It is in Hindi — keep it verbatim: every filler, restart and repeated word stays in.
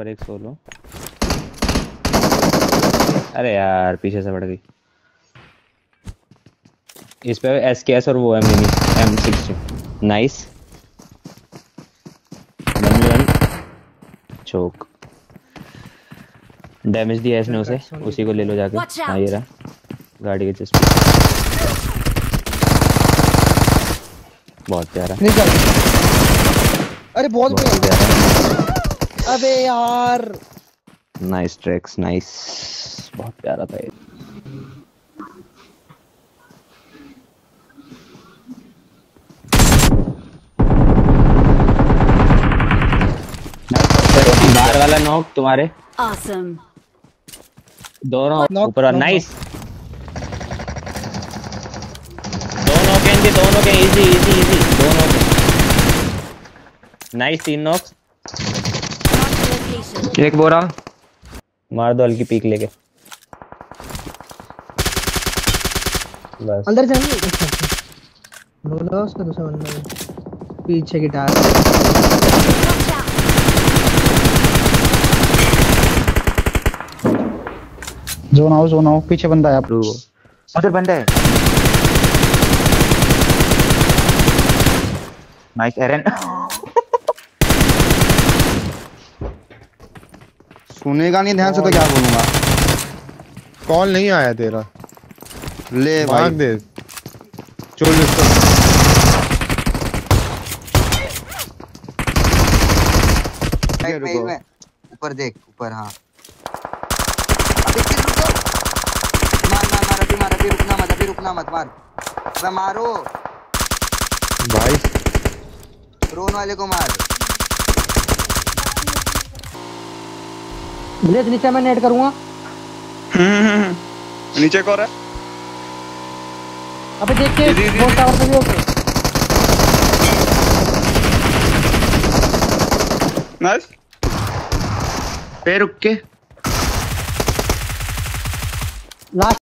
पर एक सोलो। अरे यार पीछे से बढ़ गई। इस पे एसकेएस और वो है mini M sixty. Nice choke, damage दिया इसने उसे, उसी को ले लो जाके। हाँ ये रहा गाड़ी के चेस्ट पे। बहुत प्यारा। अरे बहुत प्यारा। अबे यार नाइस ट्रैक्स, नाइस, बहुत प्यारा था ये। बाहर वाला नॉक तुम्हारे awesome. दोनों ऊपर। नाइस, दोनों के इनके, दोनों के इजी इजी इजी, दोनों के नाइस। तीन नॉक, एक बोरा मार दो हल्की पीक लेके बस। अंदर जाएंगे बोला उसका दूसरा बंदा पीछे गिटार। जोन आओ जोन आओ, पीछे बंदा है। आप लोगों उधर बंदा है। नाइस एरन। सुनेगा नहीं ध्यान से तो क्या बोलूंगा। कॉल नहीं आया तेरा, ले भाग दे चल इसको। ऊपर देख ऊपर। हाँ रुकना मत मार, मैं मारो भाई, ड्रोन वाले को मार। ब्लेज नीचे मैं नेट करूंगा। नीचे कौन है? अबे देख के फोन टावर पे भी होके। नाइस पे रुक के लास्ट।